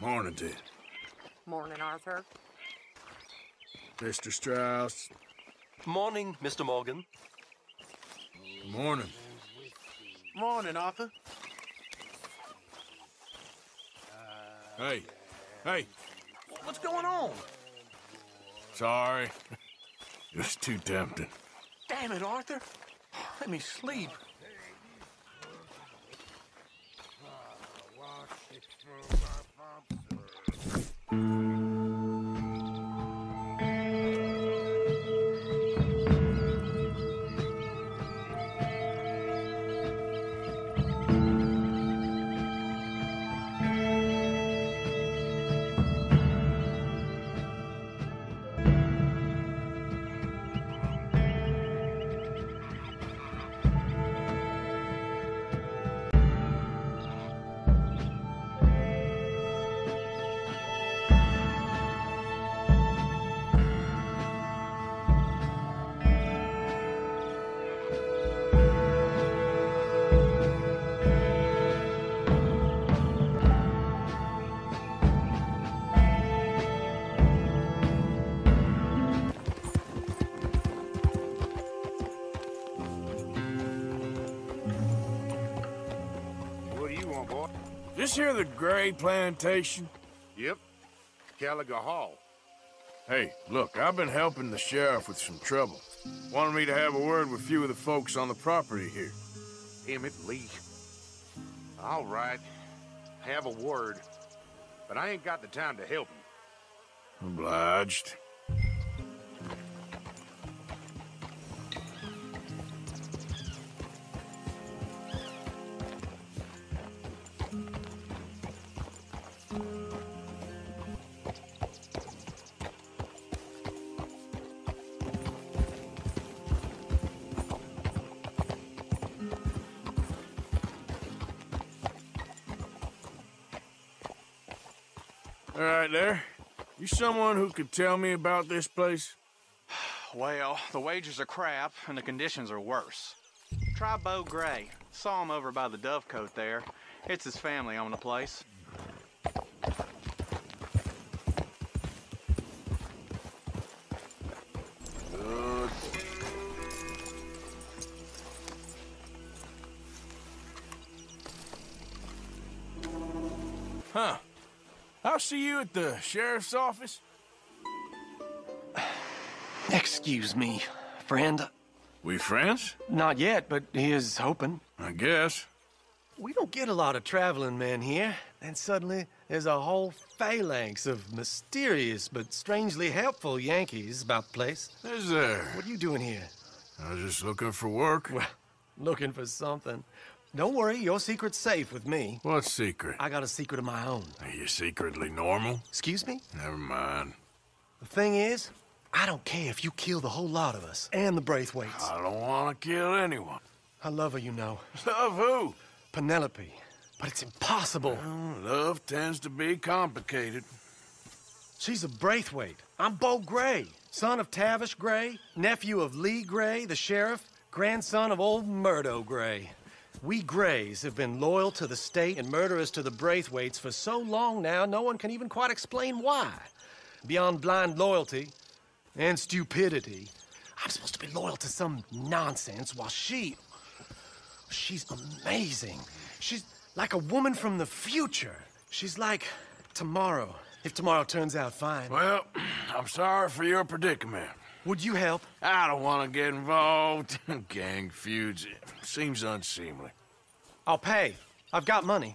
Morning to you. Morning, Arthur. Mr. Strauss. Morning, Mr. Morgan. Morning. Morning, Arthur. Hey. Hey. What's going on? Sorry. It was too tempting. Damn it, Arthur. Let me sleep. This here the Gray plantation? Yep. Gallagher Hall. Hey, look, I've been helping the sheriff with some trouble. Wanted me to have a word with a few of the folks on the property here. Emmett Lee. All right. Have a word. But I ain't got the time to help you. Obliged. All right, there. You someone who could tell me about this place? Well, the wages are crap, and the conditions are worse. Try Beau Gray. Saw him over by the dovecote there. It's his family on the place. Good. Huh. I'll see you at the sheriff's office. Excuse me, friend. We friends? Not yet, but he is hoping. I guess. We don't get a lot of traveling men here, and suddenly there's a whole phalanx of mysterious but strangely helpful Yankees about the place. Is there? What are you doing here? I was just looking for work. Well, looking for something. Don't worry, your secret's safe with me. What secret? I got a secret of my own. Are you secretly normal? Excuse me? Never mind. The thing is, I don't care if you kill the whole lot of us and the Braithwaites. I don't want to kill anyone. I love her, you know. Love who? Penelope. But it's impossible. Well, love tends to be complicated. She's a Braithwaite. I'm Beau Gray, son of Tavish Gray, nephew of Lee Gray, the sheriff, grandson of old Murdo Gray. We Grays have been loyal to the state and murderous to the Braithwaites for so long now, no one can even quite explain why. Beyond blind loyalty and stupidity, I'm supposed to be loyal to some nonsense while she's amazing. She's like a woman from the future. She's like tomorrow, if tomorrow turns out fine. Well, I'm sorry for your predicament. Would you help? I don't want to get involved. Gang feuds. Seems unseemly. I'll pay. I've got money.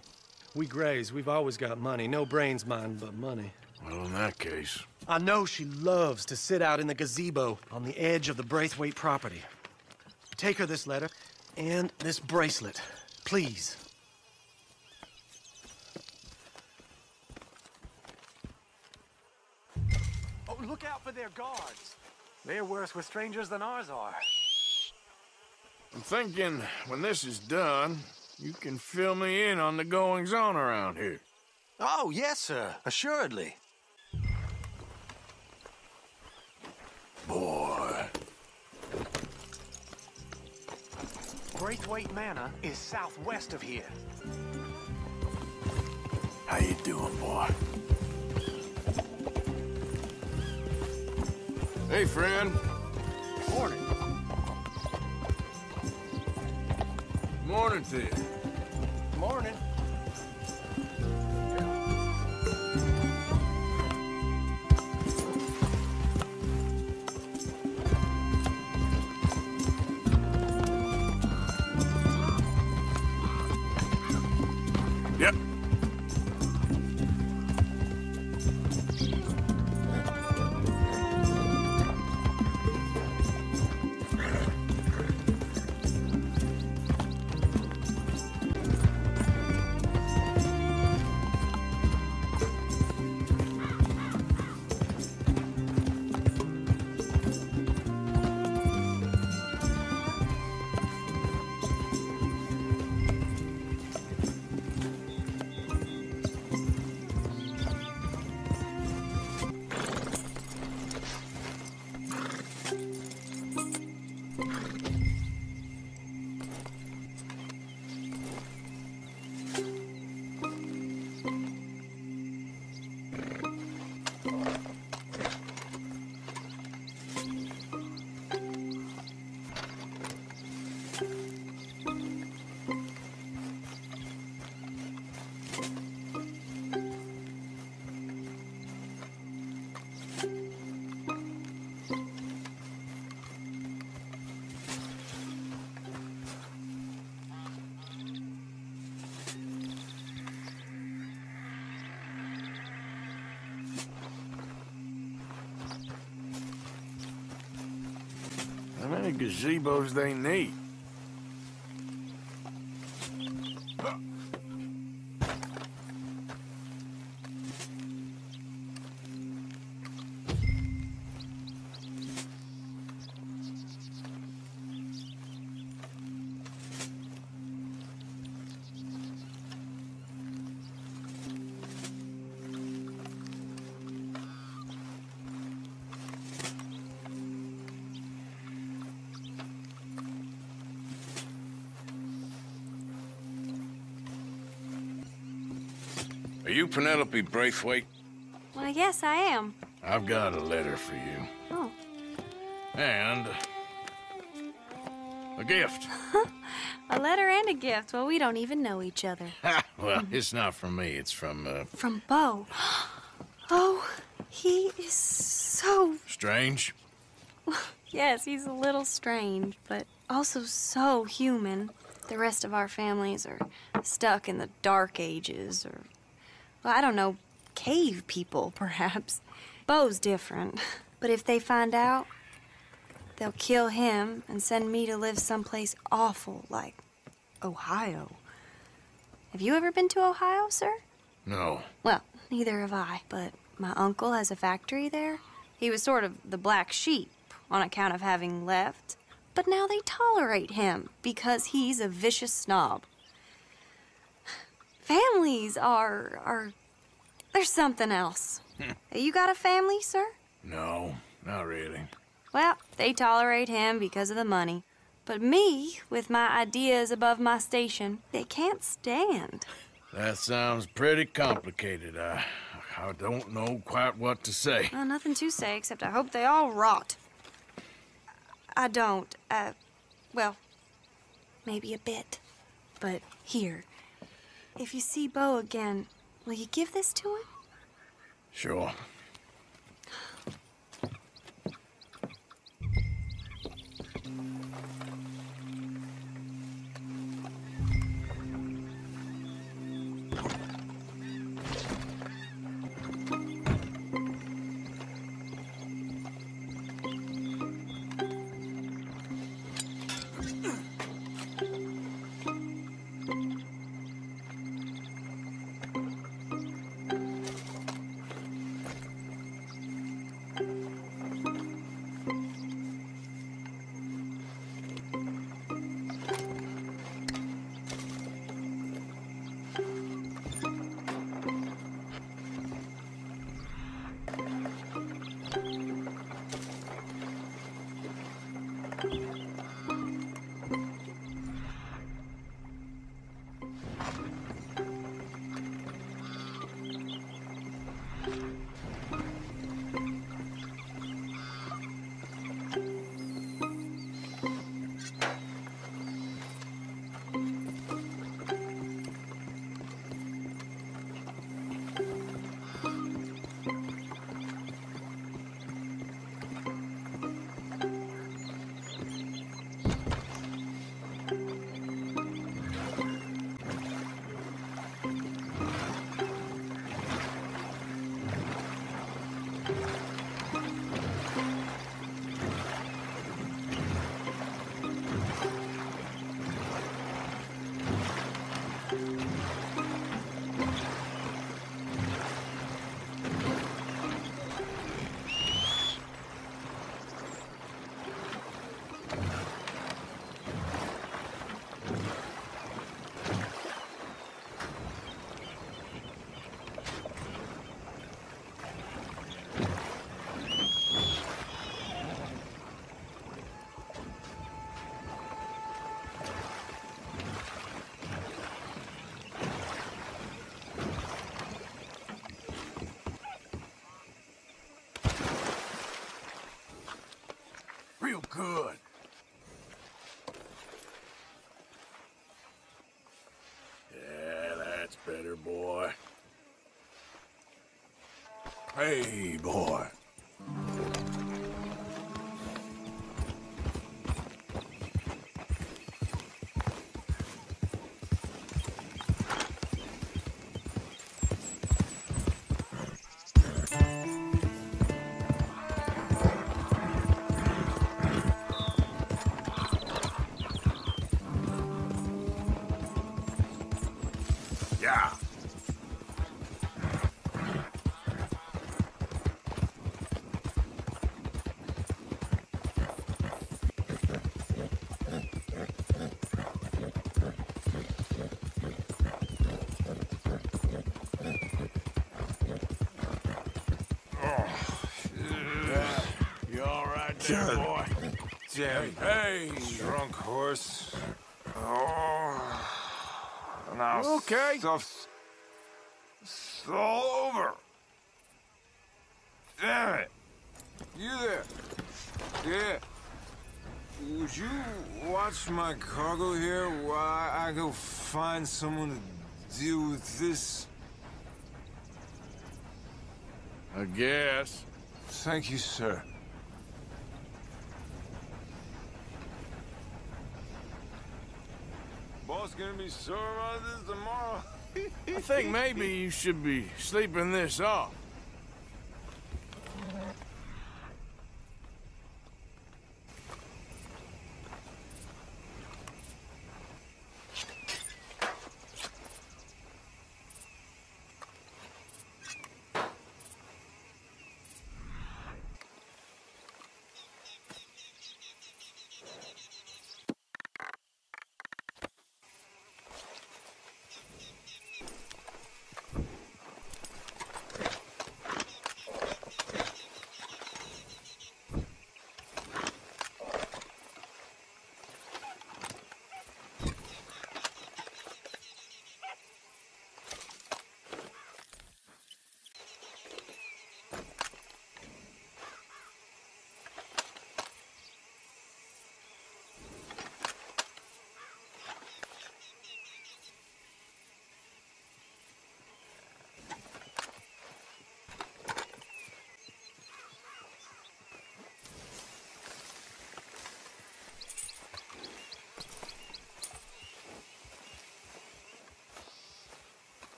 We Grays, we've always got money. No brains, mine, but money. Well, in that case... I know she loves to sit out in the gazebo on the edge of the Braithwaite property. Take her this letter and this bracelet, please. Oh, look out for their guards. They're worse with strangers than ours are. I'm thinking when this is done, you can fill me in on the goings-on around here. Oh, yes, sir. Assuredly. Boy. Braithwaite Manor is southwest of here. How you doing, boy? Hey, friend. Morning. Morning to you. Morning. Gazebos they need. Are you Penelope Braithwaite? Well, yes, I am. I've got a letter for you. Oh. And a gift. A letter and a gift. Well, we don't even know each other. Well, it's not from me. It's from... From Beau. Oh, he is so... Strange? Yes, he's a little strange, but also so human. The rest of our families are stuck in the dark ages or... I don't know, cave people, perhaps. Beau's different. But if they find out, they'll kill him and send me to live someplace awful, like Ohio. Have you ever been to Ohio, sir? No. Well, neither have I, but my uncle has a factory there. He was sort of the black sheep on account of having left. But now they tolerate him because he's a vicious snob. Families are there's something else. You got a family, sir? No, not really. Well, they tolerate him because of the money. But me, with my ideas above my station, they can't stand. That sounds pretty complicated. I don't know quite what to say. Well, nothing to say, except I hope they all rot. I don't. Well, maybe a bit. But here... If you see Beau again, will you give this to him? Sure. boy. Hey, boy. Hey, hey, drunk horse. Oh, now okay. Stuff's all over. Damn it! You there? Yeah. Would you watch my cargo here while I go find someone to deal with this? I guess. Thank you, sir. Gonna be sore about this tomorrow. I think maybe you should be sleeping this off.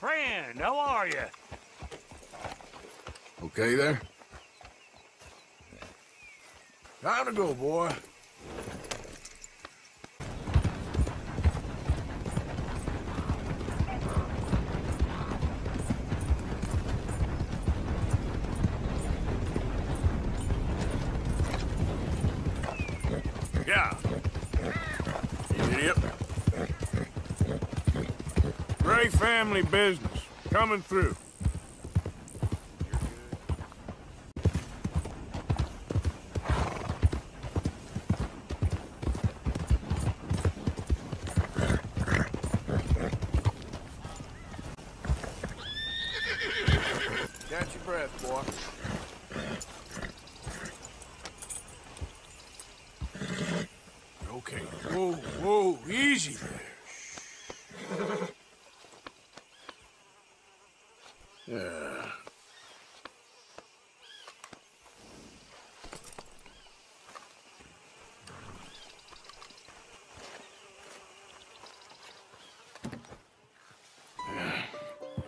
Friend, how are you? Okay there? Time to go, boy. Yeah. Idiot. Gray family business. Coming through.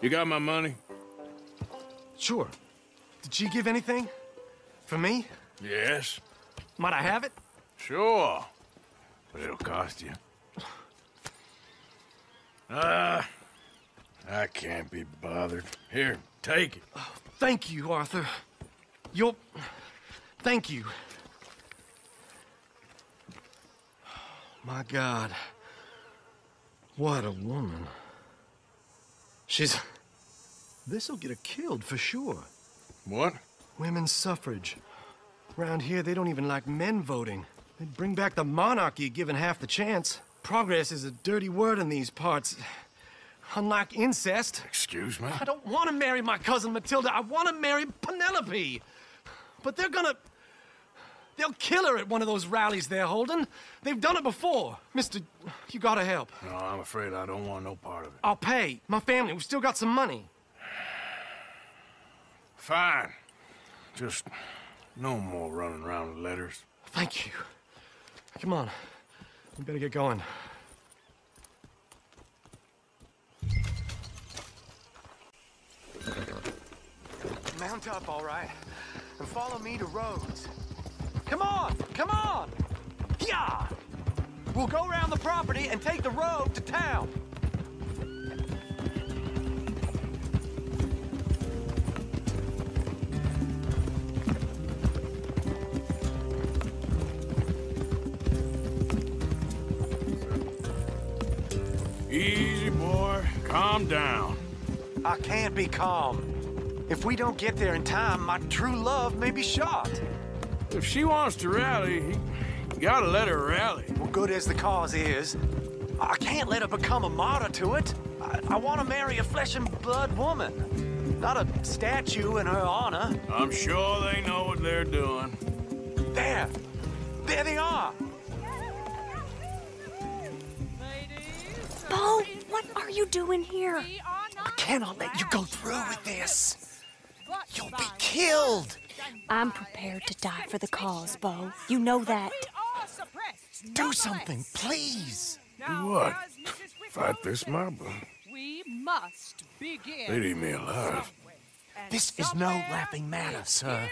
You got my money? Sure. Did she give anything? For me? Yes. Might I have it? Sure. But it'll cost you. I can't be bothered. Here, take it. Oh, thank you, Arthur. Thank you. My God. What a woman. She's... This'll get her killed for sure. What? Women's suffrage. Around here, they don't even like men voting. They'd bring back the monarchy given half the chance. Progress is a dirty word in these parts. Unlike incest. Excuse me? I don't want to marry my cousin Matilda. I want to marry Penelope. But they're gonna... They'll kill her at one of those rallies they're holding. They've done it before. Mister, you gotta help. No, I'm afraid I don't want no part of it. I'll pay. My family, we've still got some money. Fine. Just no more running around with letters. Thank you. Come on. We better get going. Mount up, all right. And follow me to Rhodes. Come on! Come on! Yeah! We'll go around the property and take the road to town. Easy, boy. Calm down. I can't be calm. If we don't get there in time, my true love may be shot. If she wants to rally, you gotta let her rally. Well, good as the cause is, I can't let her become a martyr to it. I want to marry a flesh-and-blood woman, not a statue in her honor. I'm sure they know what they're doing. There! There they are! Beau, what are you doing here? I cannot let you go through with this. You'll be killed! I'm prepared to die for the cause, Beau. You know that. Do something, please! Do what? Fight this mob? We must begin. They need me alive. This is no laughing matter, sir.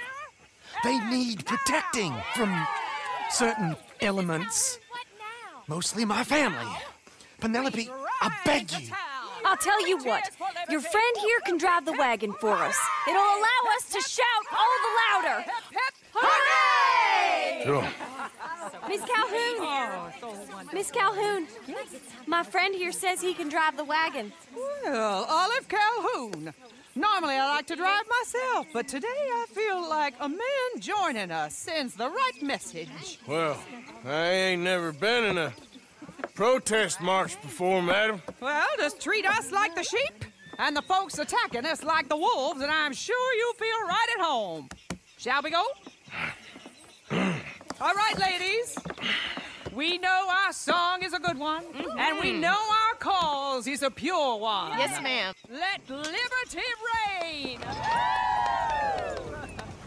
They need protecting from certain elements. Mostly my family. Penelope, I beg you. I'll tell you what, your friend here can drive the wagon for us. It'll allow us to shout all the louder. Hooray! Sure. Miss Calhoun, Miss Calhoun, my friend here says he can drive the wagon. Well, Olive Calhoun. Normally I like to drive myself, but today I feel like a man joining us sends the right message. Well, I ain't never been in a... protest march before, madam. Well, just treat us like the sheep, and the folks attacking us like the wolves, and I'm sure you feel right at home. Shall we go? All right, ladies. We know our song is a good one, and we know our cause is a pure one. Yes, ma'am. Let liberty reign.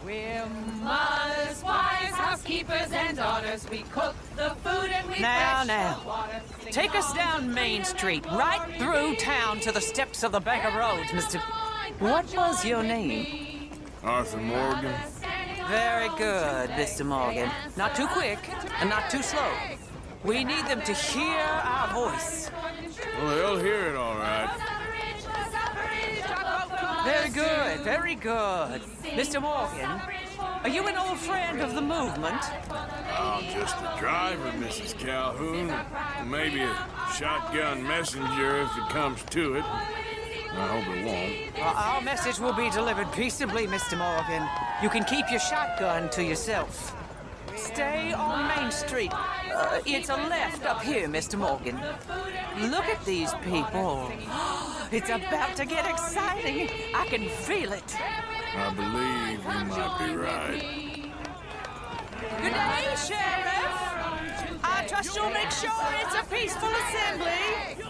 We're mothers, wives, housekeepers, and daughters. We cook the food and we fetch the water. Take us down Main Street, right through town to the steps of the Bank of Rhodes, Mr. What was your name? Arthur Morgan. Very good, Mr. Morgan. Not too quick and not too slow. We need them to hear our voice. Well, they'll hear it all right. Very good, very good. Mr. Morgan, are you an old friend of the movement? I'm just a driver, Mrs. Calhoun. Maybe a shotgun messenger if it comes to it. I hope it won't. Our message will be delivered peaceably, Mr. Morgan. You can keep your shotgun to yourself. Stay on Main Street. It's a left up here, Mr. Morgan. Look at these people. It's about to get exciting. I can feel it. I believe you might be right. Good day, Sheriff. I trust you'll make sure it's a peaceful assembly. Oh,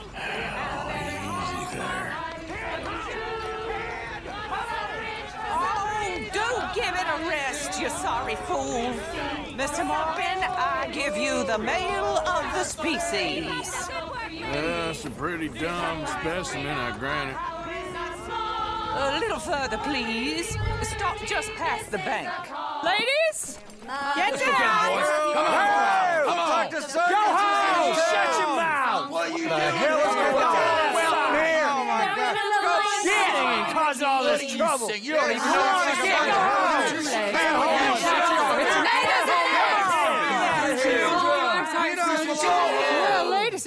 easy there. Oh, do give it a rest, you sorry fool. Mr. Morgan, I give you the male of the species. That's a pretty dumb specimen, I grant it. A little further, please. Stop just past the bank. Ladies, get down! Come on! Go home! Shut your mouth! What the hell is going on? Oh my God! Singing caused all this trouble. You don't even know what you're doing. Stay home! It's ladies and gentlemen.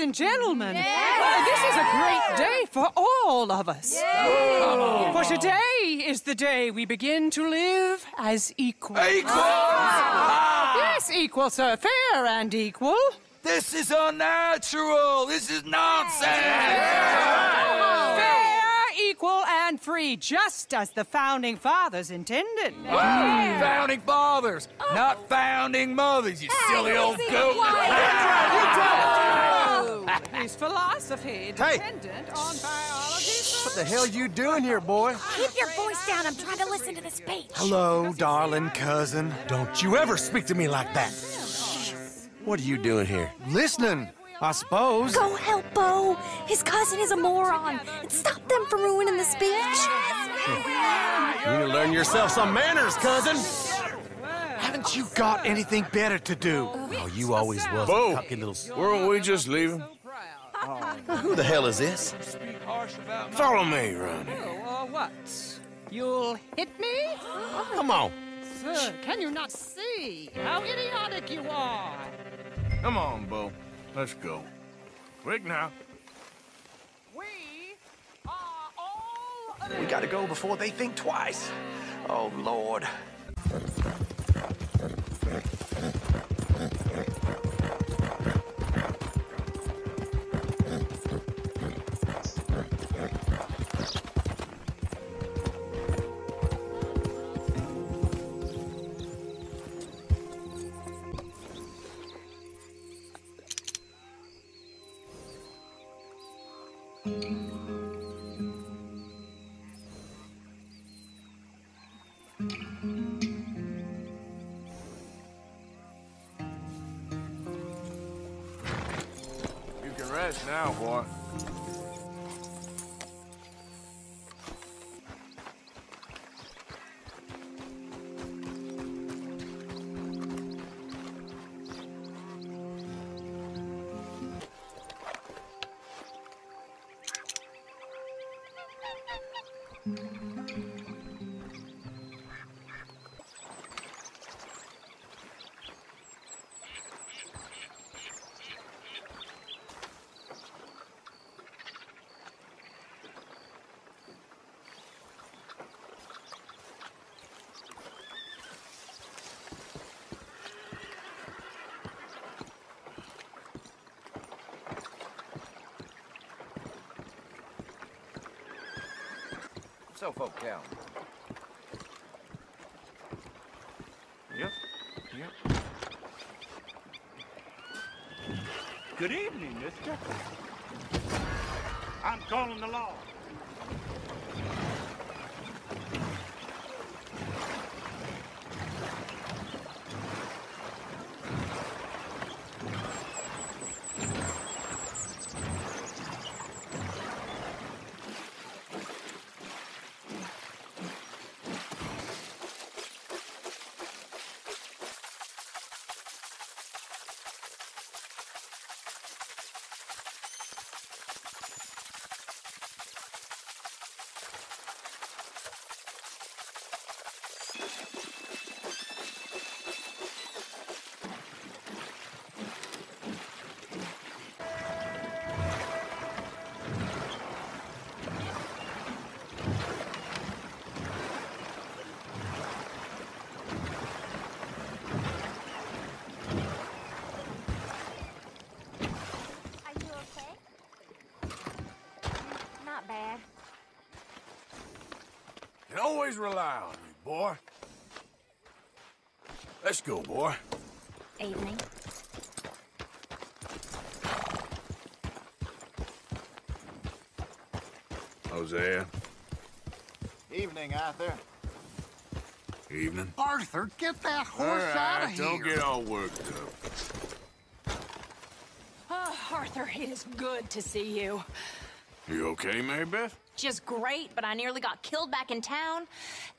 and gentlemen, this is a great day for all of us. For today is the day we begin to live as equals. Equals? Yes, equal, sir. Fair and equal. This is unnatural. This is nonsense. Fair, equal, and free, just as the Founding Fathers intended. Founding Fathers, not Founding Mothers, you silly old goat. His philosophy dependent on biology. What the hell are you doing here, boy? Keep your voice down. I'm trying to listen to the speech. Hello, darling cousin. Don't you ever speak to me like that. What are you doing here? Listening, I suppose. Go help Beau. His cousin is a moron. And stop them from ruining the speech. You need to learn yourself some manners, cousin. Haven't you got anything better to do? Oh, you always was a cocky little... Weren't we just leaving? Who the hell is this? Follow me, Ronnie. Or what? You'll hit me? Come on. Sir, can you not see how idiotic you are? Come on, Beau. Let's go. Quick now. We are all... We gotta go before they think twice. Oh, Lord. Now, boy. So folk down. Yep. Good evening, mister. I'm calling the law. Always rely on me, boy. Let's go, boy. Evening. Hosea. Evening, Arthur. Evening. Arthur, get that horse out of here. Don't get all worked up. Oh, Arthur, it is good to see you. You okay, Mary Beth? Just great, but I nearly got killed back in town.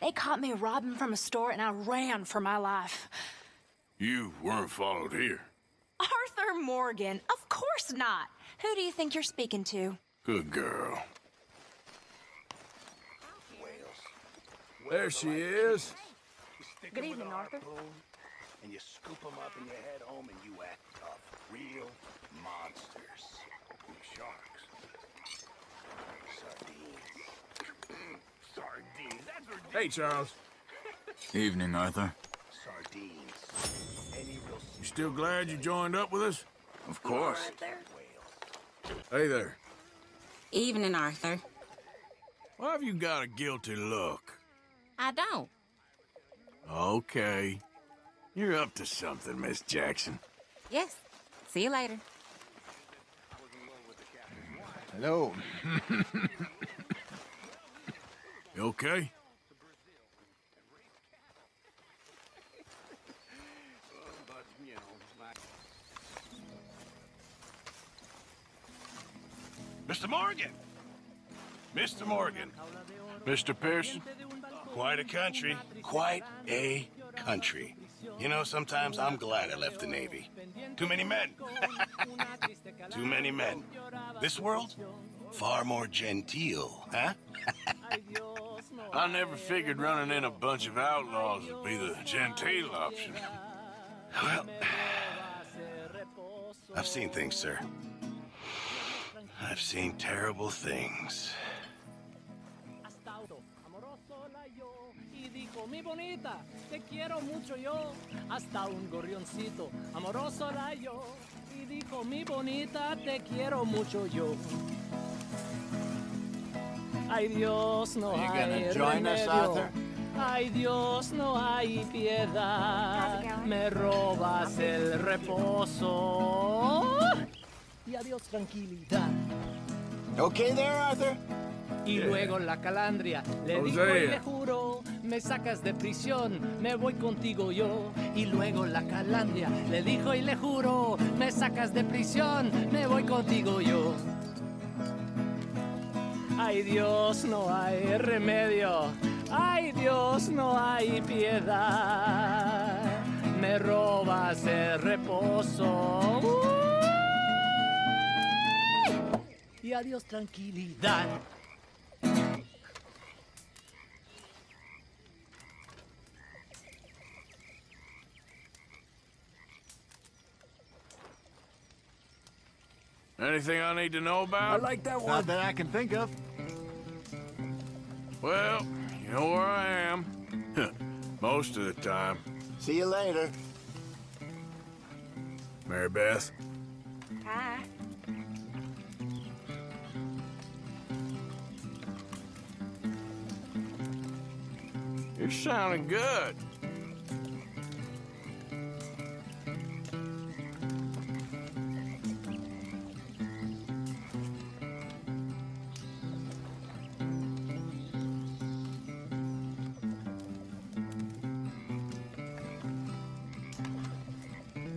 They caught me robbing from a store, and I ran for my life. You weren't followed here. Arthur Morgan, of course not. Who do you think you're speaking to? Good girl. There she is. Good evening, Arthur. And you scoop them up and you head home and you act tough. Real monsters. Sharks. Sardines. Sardines. That's ridiculous. Hey, Charles. Evening, Arthur. Sardines. You still glad you joined up with us? Of course. Hey there. Evening, Arthur. Why have you got a guilty look? I don't. Okay. You're up to something, Miss Jackson. Yes. See you later. Hello. You okay? Mr. Morgan! Mr. Morgan. Mr. Pearson. Quite a country. Quite a country. You know, sometimes I'm glad I left the Navy. Too many men. Too many men. This world? Far more genteel, huh? I never figured running in a bunch of outlaws would be the genteel option. Well, I've seen things, sir. I've seen terrible things. Ay Dios, no hay remedio. Ay Dios, no hay piedad. Me robas el reposo. Y adiós tranquilidad. Okay there, Arthur. Y luego la calandria le digo y le juro, me sacas de prisión, me voy contigo yo. Y luego la calandria le dijo y le juro, me sacas de prisión, me voy contigo yo. Ay Dios, no hay remedio. Ay Dios, no hay piedad. Me robas el reposo. Y adiós tranquilidad. Anything I need to know about? I like that one. Not that I can think of. Well, you know where I am. Most of the time. See you later. Mary Beth. Hi. You're sounding good.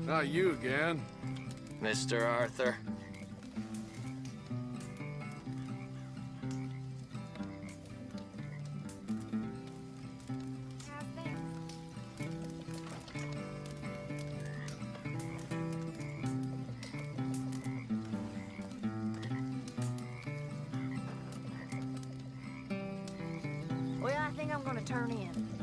Not you again. Mr. Arthur. I think I'm gonna turn in.